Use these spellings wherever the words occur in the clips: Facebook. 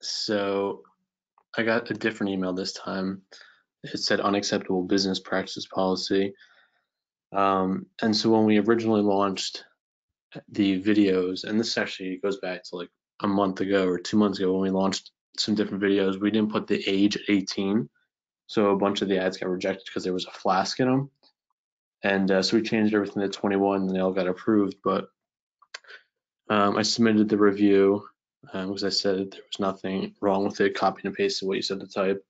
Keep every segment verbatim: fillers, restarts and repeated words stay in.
So I got a different email this time. It said unacceptable business practice policy. Um, and so when we originally launched the videos, and this actually goes back to like a month ago or two months ago when we launched some different videos, we didn't put the age at eighteen. So a bunch of the ads got rejected because there was a flask in them. And uh, so we changed everything to twenty-one and they all got approved. But um, I submitted the review um, because I said there was nothing wrong with it, copy and paste what you said to type.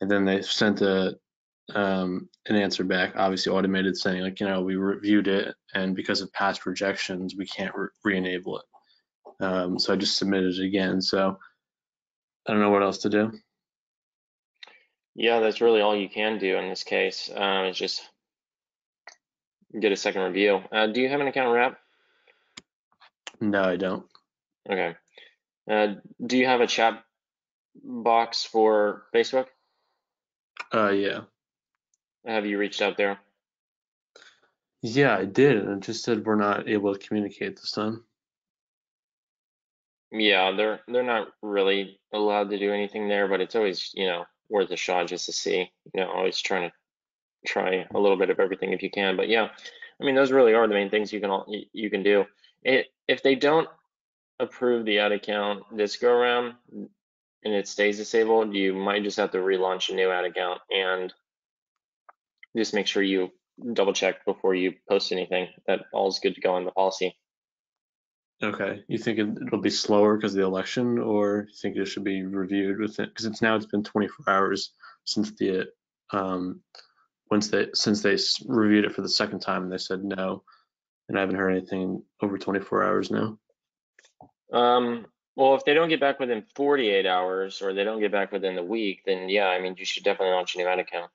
And then they sent a, um, an answer back, obviously automated, saying like, you know, we reviewed it and because of past rejections, we can't re-enable it. Um, so I just submitted it again. So I don't know what else to do. Yeah, that's really all you can do in this case, um, is just get a second review. Uh, do you have an account rep? No, I don't. Okay. Uh, do you have a chat box for Facebook? Uh, yeah. Have you reached out there? Yeah, I did. And it just said we're not able to communicate this time. Yeah, they're they're not really allowed to do anything there, but it's always, you know, worth a shot just to see. You know, always trying to try a little bit of everything if you can. But yeah, I mean, those really are the main things you can all, you can do. It, if they don't approve the ad account this go around and it stays disabled, you might just have to relaunch a new ad account and just make sure you double check before you post anything that all's good to go on the policy. Okay, you think it'll be slower because of the election, or you think it should be reviewed with it? Because it's now it's been twenty-four hours since the um, once they since they reviewed it for the second time and they said no, and I haven't heard anything over twenty-four hours now. Um, well, if they don't get back within forty-eight hours or they don't get back within the week, then yeah, I mean you should definitely launch a new ad account.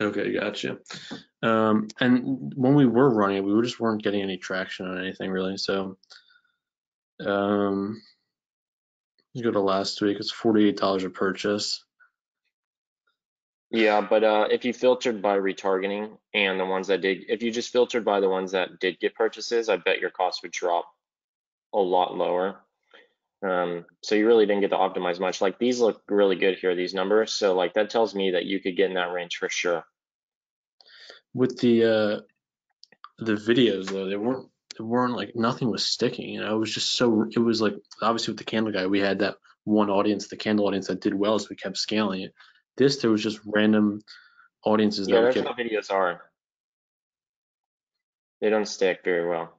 Okay, gotcha. Um, and when we were running it, we just weren't getting any traction on anything really. So um, you go to last week, it's forty-eight dollars a purchase. Yeah, but uh, if you filtered by retargeting and the ones that did, if you just filtered by the ones that did get purchases, I bet your costs would drop a lot lower. Um, so you really didn't get to optimize much. Like these look really good here, these numbers. So like that tells me that you could get in that range for sure. With the uh, the videos though, they weren't they weren't like nothing was sticking. You know, it was just so it was like obviously with the candle guy, we had that one audience, the candle audience that did well, so we kept scaling it. This there was just random audiences. Yeah, that that's kept... how videos are. They don't stick very well.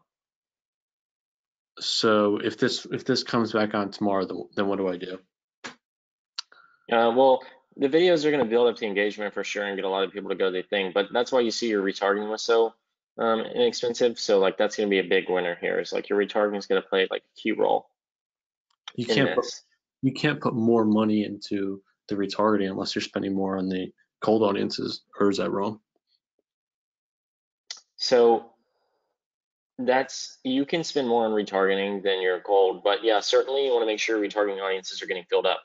So if this if this comes back on tomorrow, then, then what do I do? Uh, well, the videos are going to build up the engagement for sure and get a lot of people to go to the thing, but that's why you see your retargeting was so um, inexpensive. So like that's going to be a big winner here. Is like your retargeting is going to play like a key role. You can't put, you can't put more money into the retargeting unless you're spending more on the cold audiences, or is that wrong? So that's, you can spend more on retargeting than your cold, but yeah, certainly you want to make sure retargeting audiences are getting filled up.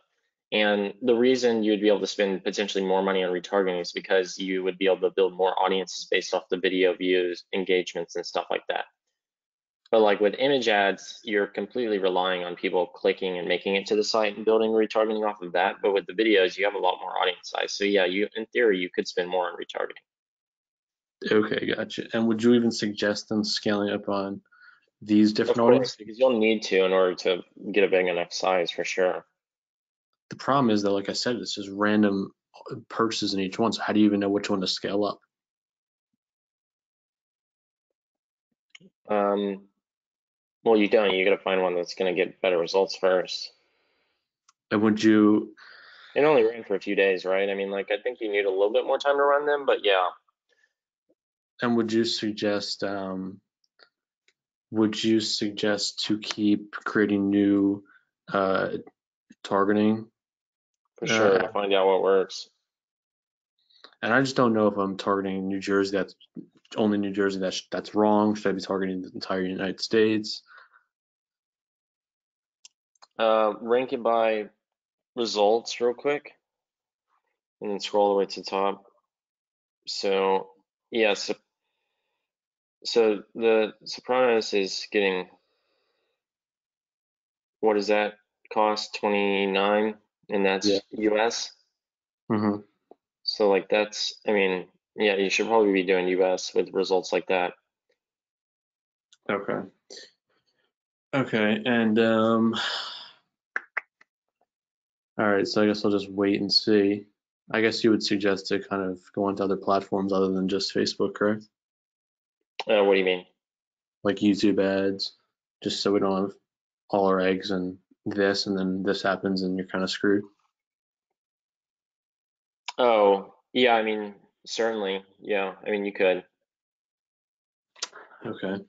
And the reason you'd be able to spend potentially more money on retargeting is because you would be able to build more audiences based off the video views, engagements, and stuff like that. But like with image ads, you're completely relying on people clicking and making it to the site and building retargeting off of that. But with the videos, you have a lot more audience size. So yeah, you in theory, you could spend more on retargeting. Okay, gotcha. And would you even suggest them scaling up on these different audiences? Because you'll need to in order to get a big enough size for sure. The problem is that, like I said, it's just random purchases in each one. So how do you even know which one to scale up? Um, well, you don't. You got to find one that's going to get better results first. And would you? It only ran for a few days, right? I mean, like I think you need a little bit more time to run them, but yeah. And would you suggest? Um, would you suggest to keep creating new uh, targeting? For sure, uh, to find out what works. And I just don't know if I'm targeting New Jersey. That's only New Jersey. That's that's wrong. Should I be targeting the entire United States? Uh, rank it by results real quick, and then scroll all the way to the top. So yes, yeah, so, so the Sopranos is getting, what is that? cost twenty-nine, and that's yeah. U S. Mm-hmm. So like that's, I mean, yeah, you should probably be doing U S with results like that. Okay. Okay, and um, all right, so I guess I'll just wait and see. I guess you would suggest to kind of go onto other platforms other than just Facebook, correct? Uh, what do you mean? Like YouTube ads, just so we don't have all our eggs in this, and then this happens and you're kind of screwed. Oh, yeah, I mean, certainly, yeah, I mean, you could. Okay.